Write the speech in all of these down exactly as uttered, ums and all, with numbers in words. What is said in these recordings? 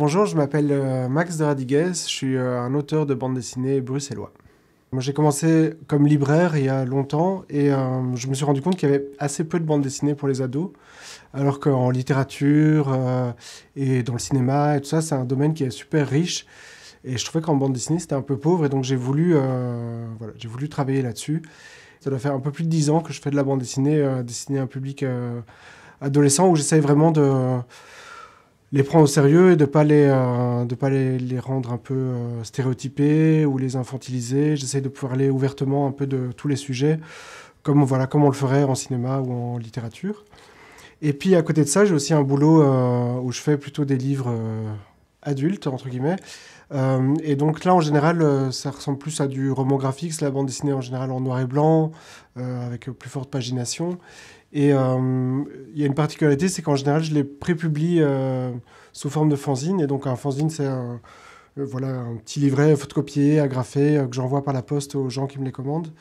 Bonjour, je m'appelle Max de Radiguès, je suis un auteur de bande dessinée bruxellois. Moi, j'ai commencé comme libraire il y a longtemps et euh, je me suis rendu compte qu'il y avait assez peu de bandes dessinées pour les ados, alors qu'en littérature euh, et dans le cinéma et tout ça, c'est un domaine qui est super riche. Et je trouvais qu'en bande dessinée, c'était un peu pauvre et donc j'ai voulu, euh, voilà, j'ai voulu travailler là-dessus. Ça doit faire un peu plus de dix ans que je fais de la bande dessinée, euh, dessinée à un public euh, adolescent où j'essaye vraiment de... Euh, les prendre au sérieux et de ne pas, les, euh, de pas les, les rendre un peu euh, stéréotypés ou les infantiliser. J'essaie de pouvoir aller ouvertement un peu de tous les sujets, comme, voilà, comme on le ferait en cinéma ou en littérature. Et puis à côté de ça, j'ai aussi un boulot euh, où je fais plutôt des livres euh, adultes, entre guillemets. Euh, et donc là, en général, euh, ça ressemble plus à du roman graphique, c'est la bande dessinée en général en noir et blanc, euh, avec plus forte pagination. Et il euh, y a une particularité, c'est qu'en général, je les prépublie euh, sous forme de fanzine. Et donc un fanzine, c'est un, euh, voilà, un petit livret photocopié, agrafé, euh, que j'envoie par la poste aux gens qui me les commandent.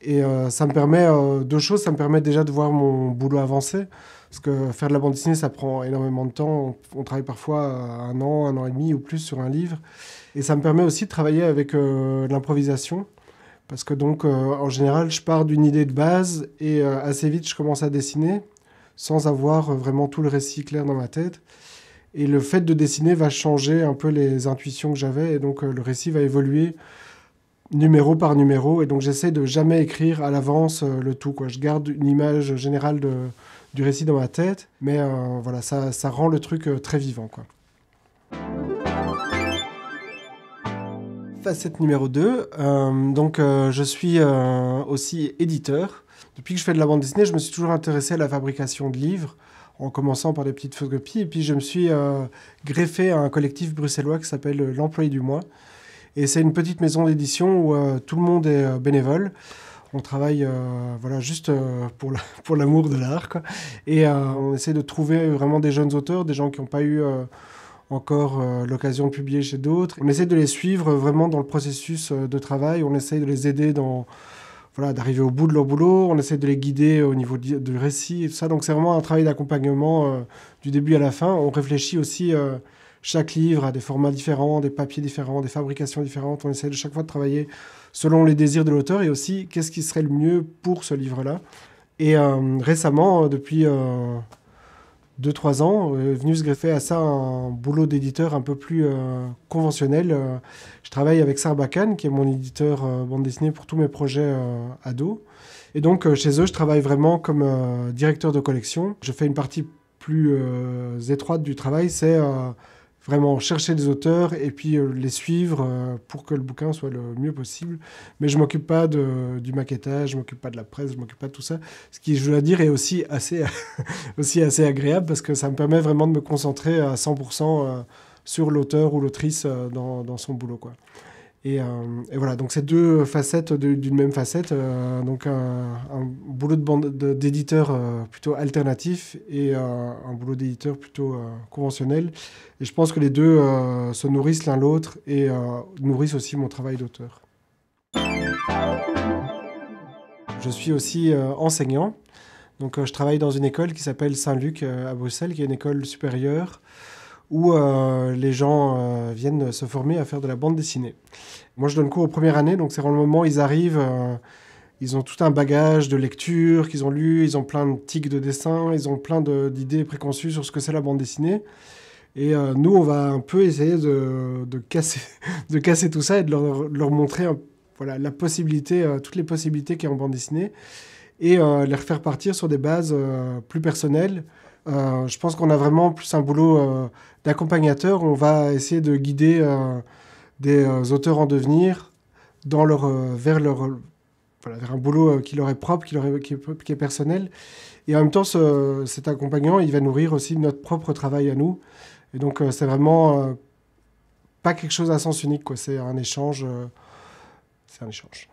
Et euh, ça me permet euh, deux choses. Ça me permet déjà de voir mon boulot avancer, parce que faire de la bande dessinée, ça prend énormément de temps. On, on travaille parfois un an, un an et demi ou plus sur un livre. Et ça me permet aussi de travailler avec euh, l'improvisation, parce que donc, euh, en général, je pars d'une idée de base et euh, assez vite, je commence à dessiner sans avoir euh, vraiment tout le récit clair dans ma tête. Et le fait de dessiner va changer un peu les intuitions que j'avais et donc euh, le récit va évoluer numéro par numéro, et donc j'essaie de jamais écrire à l'avance euh, le tout, quoi. Je garde une image générale de, du récit dans ma tête, mais euh, voilà, ça, ça rend le truc euh, très vivant, quoi. Facette numéro deux, euh, donc euh, je suis euh, aussi éditeur. Depuis que je fais de la bande dessinée, je me suis toujours intéressé à la fabrication de livres, en commençant par des petites photocopies, et puis je me suis euh, greffé à un collectif bruxellois qui s'appelle l'Employé du Moi. Et c'est une petite maison d'édition où euh, tout le monde est euh, bénévole. On travaille euh, voilà, juste euh, pour la, pour l'amour de l'art, quoi. Et euh, on essaie de trouver vraiment des jeunes auteurs, des gens qui n'ont pas eu euh, encore euh, l'occasion de publier chez d'autres. On essaie de les suivre vraiment dans le processus euh, de travail. On essaie de les aider dans, voilà, d'arriver au bout de leur boulot. On essaie de les guider au niveau du, du récit et tout ça. Donc c'est vraiment un travail d'accompagnement euh, du début à la fin. On réfléchit aussi... Euh, Chaque livre a des formats différents, des papiers différents, des fabrications différentes. On essaie de chaque fois de travailler selon les désirs de l'auteur et aussi qu'est-ce qui serait le mieux pour ce livre-là. Et euh, récemment, depuis euh, deux trois ans, est venu se greffer à ça un boulot d'éditeur un peu plus euh, conventionnel. Je travaille avec Sarbacane, qui est mon éditeur euh, bande dessinée pour tous mes projets euh, ados. Et donc, euh, chez eux, je travaille vraiment comme euh, directeur de collection. Je fais une partie plus euh, étroite du travail, c'est... Euh, vraiment chercher des auteurs et puis les suivre pour que le bouquin soit le mieux possible. Mais je ne m'occupe pas de, du maquettage, je ne m'occupe pas de la presse, je ne m'occupe pas de tout ça. Ce qui, je dois dire, est aussi assez, aussi assez agréable parce que ça me permet vraiment de me concentrer à cent pour cent sur l'auteur ou l'autrice dans, dans son boulot, quoi. Et, euh, et voilà, donc c'est deux facettes d'une même facette. Euh, donc un, un boulot d'éditeur euh, plutôt alternatif et euh, un boulot d'éditeur plutôt euh, conventionnel. Et je pense que les deux euh, se nourrissent l'un l'autre et euh, nourrissent aussi mon travail d'auteur. Je suis aussi euh, enseignant. Donc euh, je travaille dans une école qui s'appelle Saint-Luc euh, à Bruxelles, qui est une école supérieure, où euh, les gens euh, viennent se former à faire de la bande dessinée. Moi, je donne cours aux premières années, donc c'est vraiment le moment où ils arrivent, euh, ils ont tout un bagage de lecture qu'ils ont lu, ils ont plein de tics de dessin, ils ont plein d'idées préconçues sur ce que c'est la bande dessinée. Et euh, nous, on va un peu essayer de, de, casser, de casser tout ça et de leur, de leur montrer euh, voilà, la possibilité, euh, toutes les possibilités qu'il y a en bande dessinée, et euh, les refaire partir sur des bases euh, plus personnelles. Euh, je pense qu'on a vraiment plus un boulot euh, d'accompagnateur. On va essayer de guider euh, des euh, auteurs en devenir dans leur, euh, vers, leur, euh, voilà, vers un boulot euh, qui leur est propre, qui, leur est, qui, est, qui est personnel. Et en même temps, ce, cet accompagnant, il va nourrir aussi notre propre travail à nous. Et donc, euh, c'est vraiment euh, pas quelque chose à sens unique, quoi. C'est un échange. Euh, c'est un échange.